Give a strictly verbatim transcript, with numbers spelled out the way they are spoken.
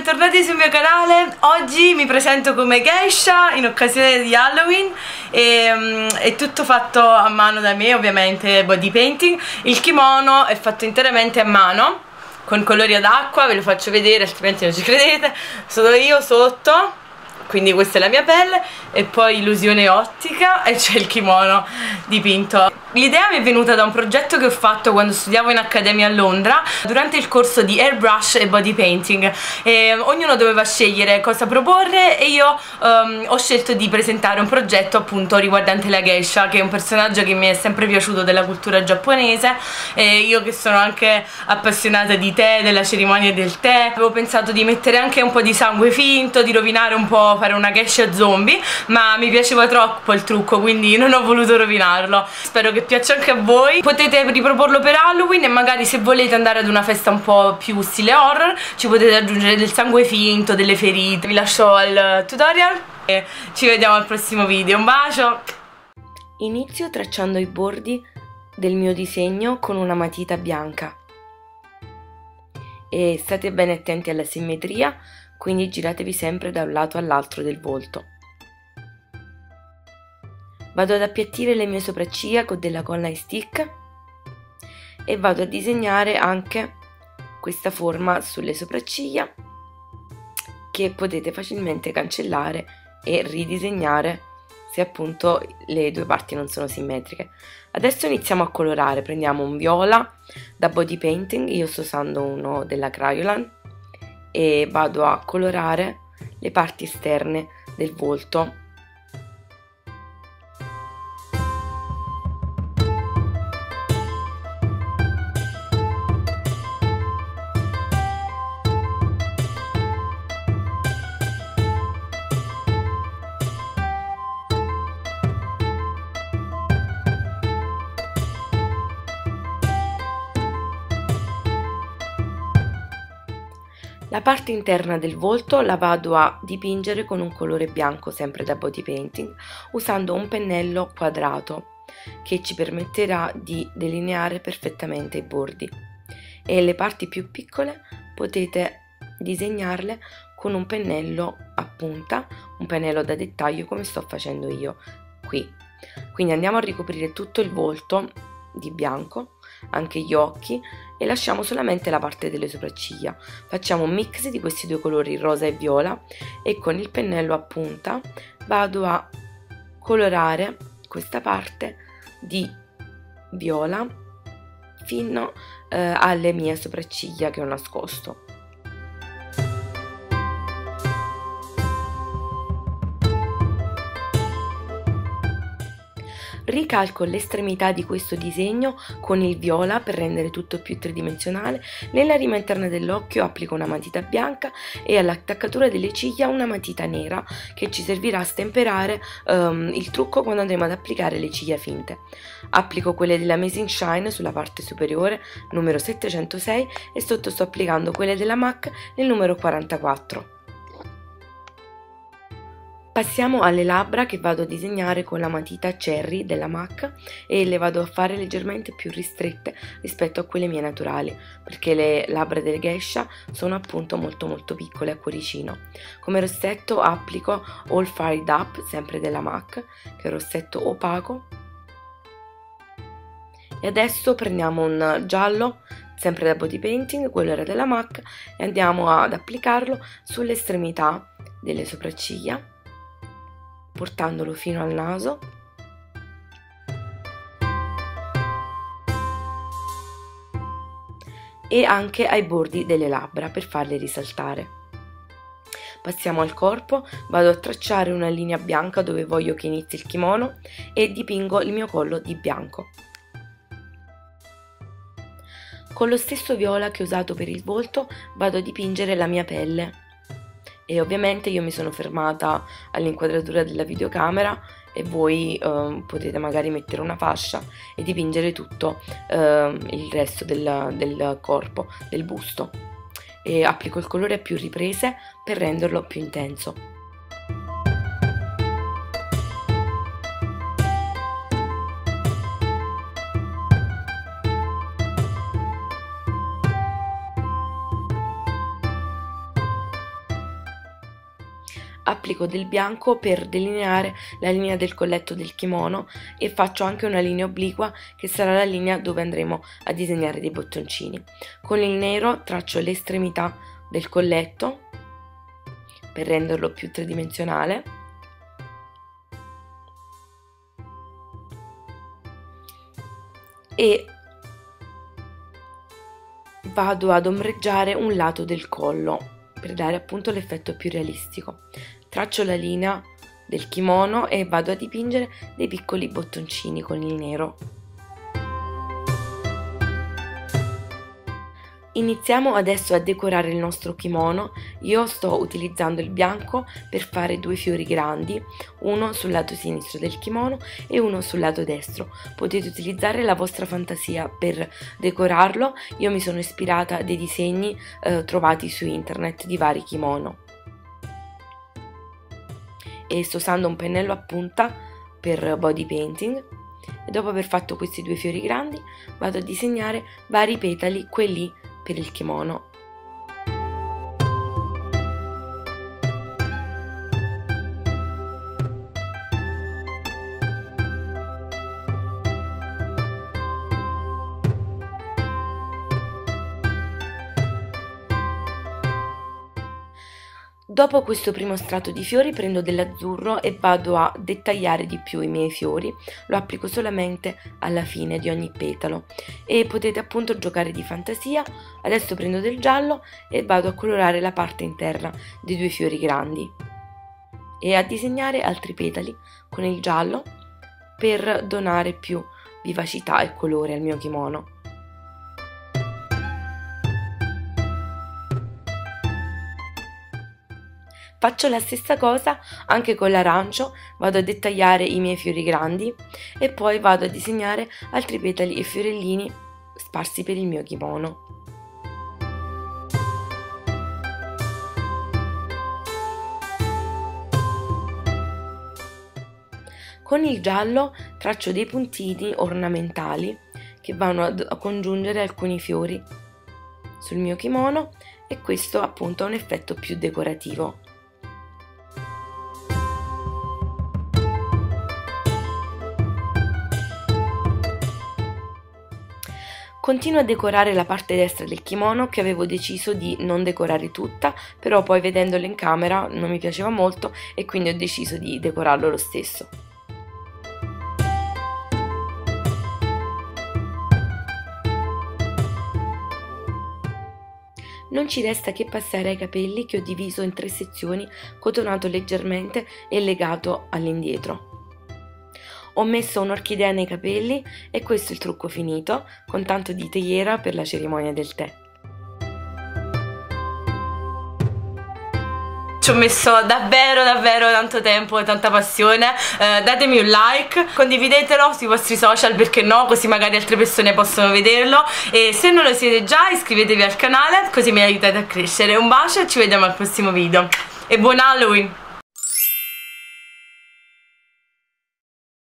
bentornati sul mio canale. Oggi mi presento come Geisha in occasione di Halloween e um, è tutto fatto a mano da me, ovviamente body painting. Il kimono è fatto interamente a mano con colori ad acqua, ve lo faccio vedere altrimenti non ci credete. Sono io sotto, quindi questa è la mia pelle e poi illusione ottica e c'è il kimono dipinto. L'idea mi è venuta da un progetto che ho fatto quando studiavo in accademia a Londra durante il corso di airbrush e body painting. E ognuno doveva scegliere cosa proporre e io um, ho scelto di presentare un progetto appunto riguardante la geisha, che è un personaggio che mi è sempre piaciuto della cultura giapponese, e io che sono anche appassionata di tè, della cerimonia del tè, avevo pensato di mettere anche un po' di sangue finto, di rovinare un po', fare una geisha zombie, ma mi piaceva troppo il trucco quindi non ho voluto rovinarlo. Spero che piaccia anche a voi, potete riproporlo per Halloween e magari se volete andare ad una festa un po' più stile horror ci potete aggiungere del sangue finto, delle ferite. Vi lascio al tutorial e ci vediamo al prossimo video, un bacio! Inizio tracciando i bordi del mio disegno con una matita bianca e state bene attenti alla simmetria, quindi giratevi sempre da un lato all'altro del volto. Vado ad appiattire le mie sopracciglia con della colla in stick e vado a disegnare anche questa forma sulle sopracciglia, che potete facilmente cancellare e ridisegnare se appunto le due parti non sono simmetriche. Adesso iniziamo a colorare, prendiamo un viola da body painting, io sto usando uno della Kryolan, e vado a colorare le parti esterne del volto. La parte interna del volto la vado a dipingere con un colore bianco sempre da body painting, usando un pennello quadrato che ci permetterà di delineare perfettamente i bordi, e le parti più piccole potete disegnarle con un pennello a punta, un pennello da dettaglio come sto facendo io qui. Quindi andiamo a ricoprire tutto il volto di bianco, anche gli occhi, e lasciamo solamente la parte delle sopracciglia. Facciamo un mix di questi due colori, rosa e viola, e con il pennello a punta vado a colorare questa parte di viola fino eh, alle mie sopracciglia che ho nascosto. Ricalco l'estremità di questo disegno con il viola per rendere tutto più tridimensionale. Nella rima interna dell'occhio applico una matita bianca e all'attaccatura delle ciglia una matita nera che ci servirà a stemperare um, il trucco quando andremo ad applicare le ciglia finte. Applico quelle dell'Amazing Shine sulla parte superiore numero settecentosei e sotto sto applicando quelle della MAC nel numero quarantaquattro. Passiamo alle labbra, che vado a disegnare con la matita Cherry della MAC e le vado a fare leggermente più ristrette rispetto a quelle mie naturali, perché le labbra delle geisha sono appunto molto molto piccole a cuoricino. Come rossetto applico All Fired Up sempre della MAC, che è un rossetto opaco. E adesso prendiamo un giallo sempre da body painting, quello era della MAC, e andiamo ad applicarlo sull'estremità delle sopracciglia, portandolo fino al naso. E anche ai bordi delle labbra per farle risaltare. Passiamo al corpo, vado a tracciare una linea bianca dove voglio che inizi il kimono e dipingo il mio collo di bianco. Con lo stesso viola che ho usato per il volto vado a dipingere la mia pelle. E ovviamente io mi sono fermata all'inquadratura della videocamera e voi eh, potete magari mettere una fascia e dipingere tutto eh, il resto del, del corpo, del busto. E applico il colore a più riprese per renderlo più intenso. applico del bianco per delineare la linea del colletto del kimono e faccio anche una linea obliqua che sarà la linea dove andremo a disegnare dei bottoncini. Con il nero traccio l'estremità del colletto per renderlo più tridimensionale e vado ad ombreggiare un lato del collo per dare appunto l'effetto più realistico. Traccio la linea del kimono e vado a dipingere dei piccoli bottoncini con il nero. Iniziamo adesso a decorare il nostro kimono. Io sto utilizzando il bianco per fare due fiori grandi, uno sul lato sinistro del kimono e uno sul lato destro. Potete utilizzare la vostra fantasia per decorarlo. Io mi sono ispirata a dei disegni eh, trovati su internet di vari kimono. E sto usando un pennello a punta per body painting. E dopo aver fatto questi due fiori grandi vado a disegnare vari petali, quelli per il kimono. Dopo questo primo strato di fiori prendo dell'azzurro e vado a dettagliare di più i miei fiori, lo applico solamente alla fine di ogni petalo e potete appunto giocare di fantasia. Adesso prendo del giallo e vado a colorare la parte interna dei due fiori grandi e a disegnare altri petali con il giallo per donare più vivacità e colore al mio kimono. Faccio la stessa cosa anche con l'arancio, vado a dettagliare i miei fiori grandi e poi vado a disegnare altri petali e fiorellini sparsi per il mio kimono. Con il giallo traccio dei puntini ornamentali che vanno a congiungere alcuni fiori sul mio kimono e questo appunto ha un effetto più decorativo. Continuo a decorare la parte destra del kimono che avevo deciso di non decorare tutta, però poi vedendola in camera non mi piaceva molto e quindi ho deciso di decorarlo lo stesso. Non ci resta che passare ai capelli che ho diviso in tre sezioni, cotonato leggermente e legato all'indietro. Ho messo un'orchidea nei capelli e questo è il trucco finito, con tanto di teiera per la cerimonia del tè. Ci ho messo davvero davvero tanto tempo e tanta passione, eh, datemi un like, condividetelo sui vostri social, perché no, così magari altre persone possono vederlo, e se non lo siete già iscrivetevi al canale così mi aiutate a crescere. Un bacio e ci vediamo al prossimo video e buon Halloween!